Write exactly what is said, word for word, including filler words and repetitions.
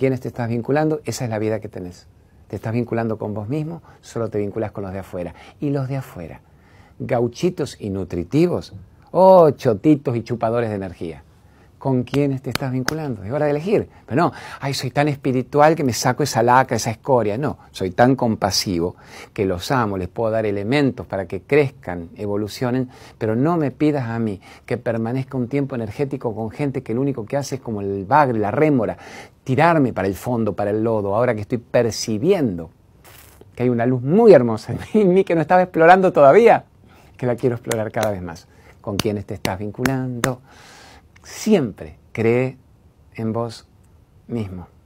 ¿Quiénes te estás vinculando? Esa es la vida que tenés. Te estás vinculando con vos mismo, solo te vinculas con los de afuera. Y los de afuera, gauchitos y nutritivos, o oh, chotitos y chupadores de energía. ¿Con quiénes te estás vinculando? Es hora de elegir. Pero no, ay, soy tan espiritual que me saco esa laca, esa escoria. No, soy tan compasivo que los amo, les puedo dar elementos para que crezcan, evolucionen, pero no me pidas a mí que permanezca un tiempo energético con gente que lo único que hace es como el bagre, la rémora, tirarme para el fondo, para el lodo, ahora que estoy percibiendo que hay una luz muy hermosa en mí que no estaba explorando todavía, que la quiero explorar cada vez más. ¿Con quiénes te estás vinculando? Siempre cree en vos mismo.